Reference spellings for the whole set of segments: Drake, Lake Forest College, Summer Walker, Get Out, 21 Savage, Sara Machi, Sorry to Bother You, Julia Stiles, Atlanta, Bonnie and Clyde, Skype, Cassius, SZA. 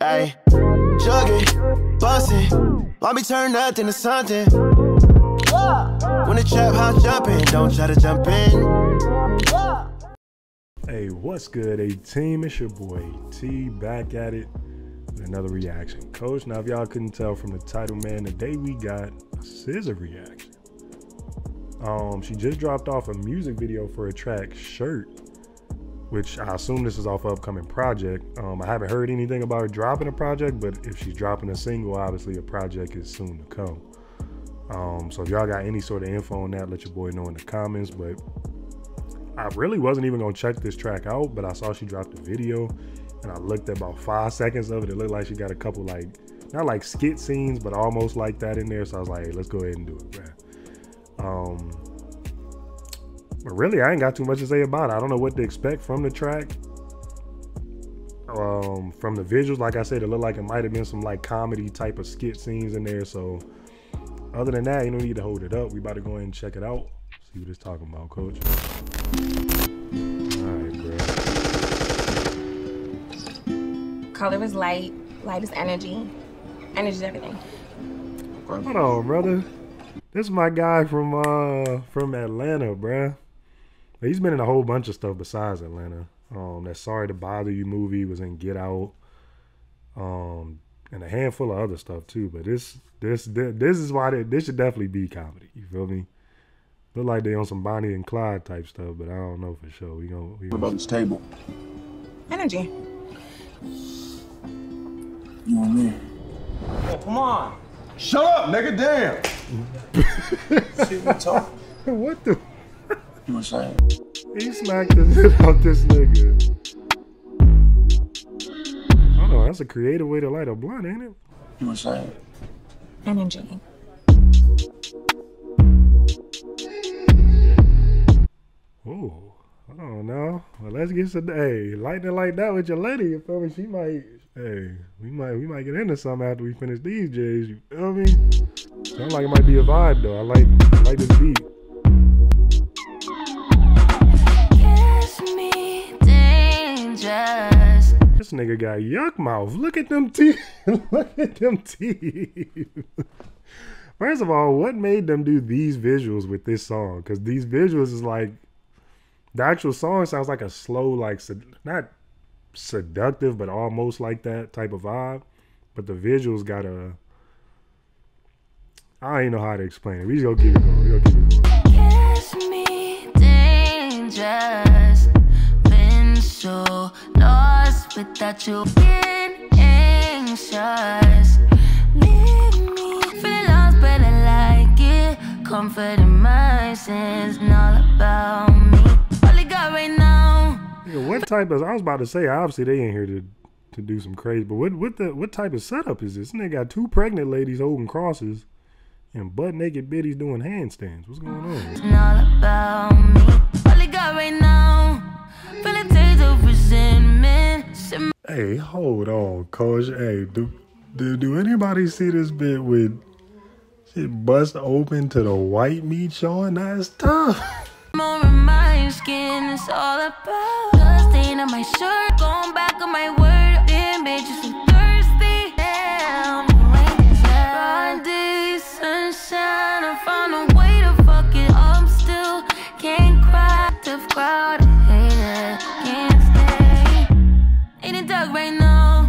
Ayy, juggin', bustin', why me turn nothing to something? When the trap house jumpin', don't try to jump in. Hey, what's good, A-Team? It's your boy T, back at it with another reaction. Coach, now if y'all couldn't tell from the title, man, today we got a SZA reaction. She just dropped off a music video for a track, Shirt, which I assume this is off an upcoming project. I haven't heard anything about her dropping a project, but if she's dropping a single, obviously a project is soon to come. So if y'all got any sort of info on that, let your boy know in the comments. But I really wasn't even gonna check this track out, but I saw she dropped a video and I looked at about 5 seconds of it. It looked like she got a couple, like, not like skit scenes, but almost like that in there. So I was like, hey, let's go ahead and do it, bruh. But really, I ain't got too much to say about it. I don't know what to expect from the track. From the visuals, like I said, it looked like it might have been some like comedy type of skit scenes in there. So other than that, you don't need to hold it up. We about to go ahead and check it out. See what it's talking about, Coach. All right, bro. Color is light. Light is energy. Energy is everything. Hold on, brother. This is my guy from Atlanta, bruh. He's been in a whole bunch of stuff besides Atlanta. That Sorry to Bother You movie, was in Get Out, and a handful of other stuff too. But this is why this should definitely be comedy. You feel me? Look like they on some Bonnie and Clyde type stuff, but I don't know for sure. What about this table? Energy. You want me? Oh, come on! Shut up, nigga! Damn. See what we talking? What the? You saying? He smacked the shit out this nigga. I don't know, that's a creative way to light a blunt, ain't it? You saying? Energy. Oh, I don't know. Well, let's get some. Hey, lighting it like that with your lady, you feel me? She might. Hey, we might get into something after we finish these J's. You feel me? Sounds like it might be a vibe though. I like this beat. This nigga got yuck mouth. Look at them teeth. Look at them teeth. First of all, what made them do these visuals with this song? Because these visuals is like, the actual song sounds like a slow, like, not seductive, but almost like that type of vibe. But the visuals got a, I don't even know how to explain it. We just gonna keep it going. We gonna keep it going. Kiss me, dangerous. Been so lost without you. Being anxious. Leave me. Feeling lost, but I like it. Comfort in my sins, not about me. All I got right now. Yeah, what type of? I was about to say. Obviously, they ain't here to do some crazy. But what type of setup is this? And they got two pregnant ladies holding crosses. And butt naked biddies doing handstands. What's going on? It's not about me. All I got right now. Feeling days of resentment. Hey, hold on, Coach. Hey, do anybody see this bit with shit bust open to the white meat showing? That's tough. More of my skin is all about. Blood stain on my shirt. Going back on my word. It made you so thirsty. Damn. I found a way to fuck it up, still can't cry. Tough crowd, hater, can't stay. Ain't it dark right now?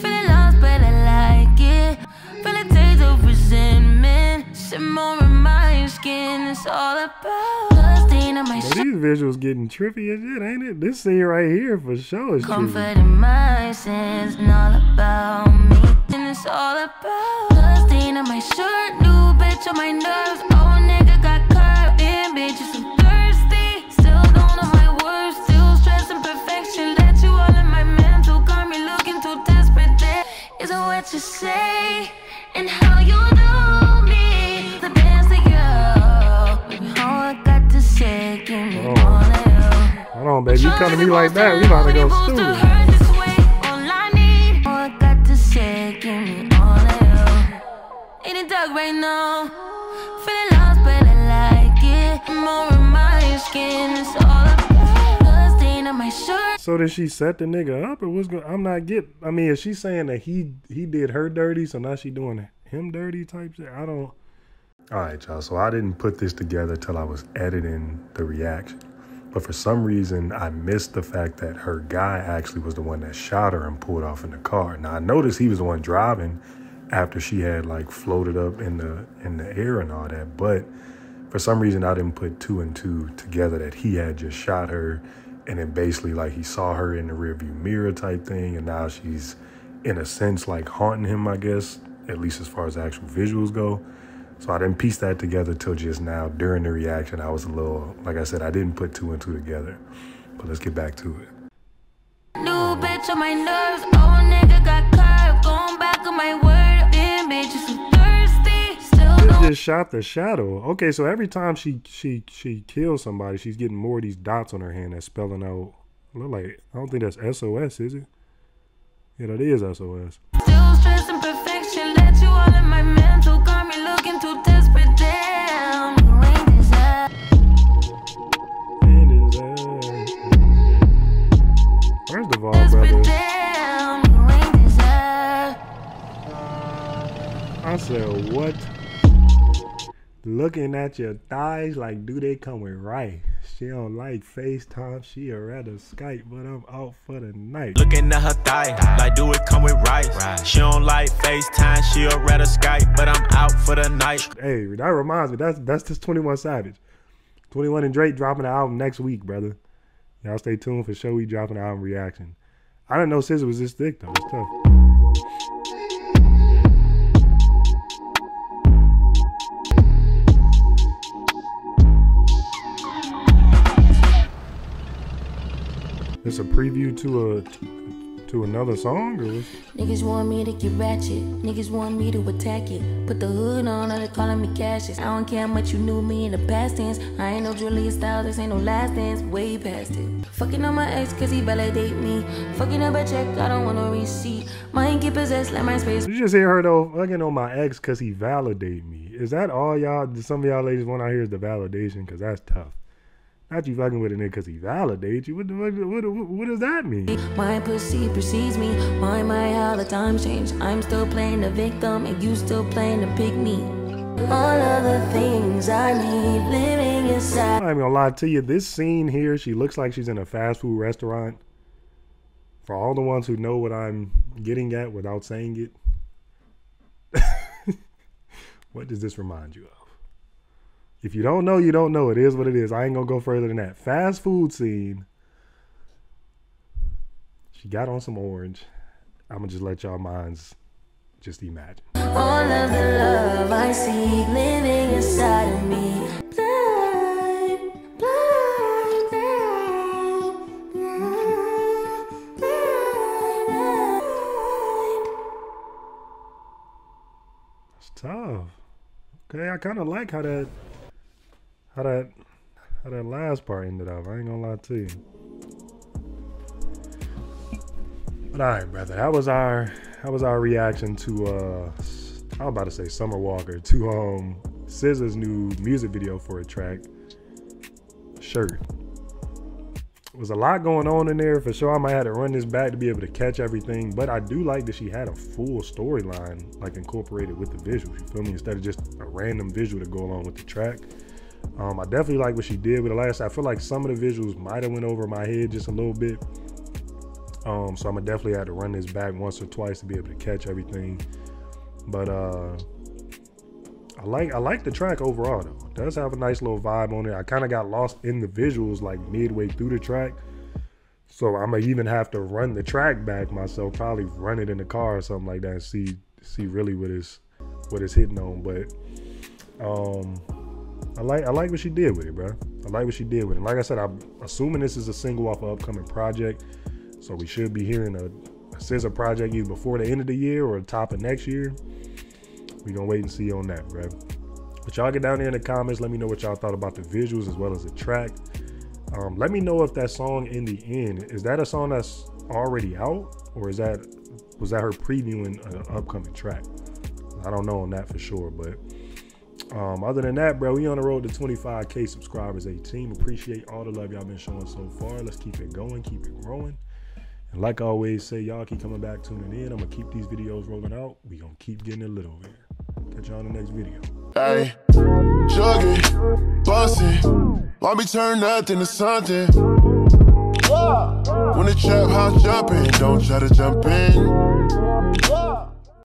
Feeling lost, but I like it. Feeling days of resentment. Shit more in my skin, it's all about. These visuals getting trippy as shit, ain't it? This scene right here for sure is comfort in my sins, not about me. And it's all about blood stain on my shirt, new bitch on my nerves. Oh, nigga got curved in, bitch, you so thirsty. Still don't know my words, still stressing perfection. Let you all in my mental, got me looking too desperate. There isn't what you say and how you do me. The dance that you all I got to say, give me all that. Hold on, baby, you come to me like that, we about to go stupid. Right now, feeling lost, but I like it. More of my skin, it's all about. Blood stain on my shirt. So did she set the nigga up, or what's going? I'm not get. I mean, is she saying that he did her dirty, so now she doing him dirty type shit? I don't. All right, y'all. So I didn't put this together till I was editing the reaction, but for some reason I missed the fact that her guy actually was the one that shot her and pulled off in the car. Now I noticed he was the one driving after she had like floated up in the air and all that, but for some reason I didn't put two and two together that he had just shot her. And then basically, like, he saw her in the rearview mirror type thing. And now she's, in a sense, like, haunting him, I guess, at least as far as actual visuals go. So I didn't piece that together till just now. During the reaction, I was a little, like I said, I didn't put two and two together. But let's get back to it. New bitch on my nerves. Oh, nigga got curved. Going back on my word. Damn, bitches who thirsty. Still just shot the shadow. Okay, so every time she kills somebody, she's getting more of these dots on her hand that's spelling out. Look like, I don't think that's SOS, is it? Yeah, that is SOS. Still stress and perfection. Let you all in my mental. Got me looking too desperate. Damn. Rain is up. Rain is up. First of all, brother. I said, what? Looking at your thighs like, do they come with rice? She don't like FaceTime, she a rather Skype, but I'm out for the night. Looking at her thigh like, do it come with rice? She don't like FaceTime, she a rather Skype, but I'm out for the night. Hey, that reminds me, that's just 21 Savage. 21 and Drake dropping an album next week, brother. Y'all stay tuned for sure, we dropping an album reaction. I didn't know SZA was this thick though, it's tough. It's a preview to another song, or what? Niggas want me to get ratchet. Niggas want me to attack it. Put the hood on, or they calling me Cassius. I don't care how much you knew me in the past tense. I ain't no Julia Stiles, this ain't no last dance. Way past it. Fucking on my ex, cause he validate me. Fucking up a check, I don't want no receipt. Mine get possessed like my space. You just hear her though, fucking on my ex, cause he validate me. Is that all y'all, some of y'all ladies want out here is the validation? Cause that's tough. Not you fucking with a nigga because he validates you. What does that mean? My pussy precedes me. Why my all the time change? I'm still playing the victim and you still playing the pygmy. All of the things I need living inside. I'm gonna lie to you. This scene here, she looks like she's in a fast food restaurant. For all the ones who know what I'm getting at without saying it. What does this remind you of? If you don't know, you don't know. It is what it is. I ain't gonna go further than that. Fast food scene. She got on some orange. I'm gonna just let y'all minds just imagine. All of the love I see living inside of me. Blind, blind, blind, blind, blind. That's tough. Okay, I kind of like how that. How that last part ended up, I ain't gonna lie to you. But all right, brother, that was our reaction to I was about to say Summer Walker, to SZA's new music video for a track, Shirt. There was a lot going on in there for sure. I might have to run this back to be able to catch everything, but I do like that she had a full storyline like incorporated with the visuals, you feel me? Instead of just a random visual to go along with the track. I definitely like what she did with the last. I feel like some of the visuals might have went over my head just a little bit. So I'm gonna definitely have to run this back once or twice to be able to catch everything. But I like the track overall though. It does have a nice little vibe on it. I kind of got lost in the visuals like midway through the track. So I'm gonna even have to run the track back myself, probably run it in the car or something like that, and see really what it's hitting on. But I like what she did with it, bro. I like what she did with it. Like I said, I'm assuming this is a single off an upcoming project, so we should be hearing a SZA project either before the end of the year or top of next year. We gonna wait and see on that, bro. But y'all get down there in the comments. Let me know what y'all thought about the visuals as well as the track. Let me know if that song In the End, is that a song that's already out, or is that, was that her previewing an upcoming track? I don't know on that for sure, but Other than that, bro, we on the road to 25K subscribers, 18. Appreciate all the love y'all been showing so far. Let's keep it going, keep it growing. And like I always say, y'all keep coming back, tuning in. I'm going to keep these videos rolling out. We going to keep getting a little over here. Catch y'all in the next video. Hey, juggin', bustin', why me turn nothing to something? When the trap house jumpin', don't try to jump in.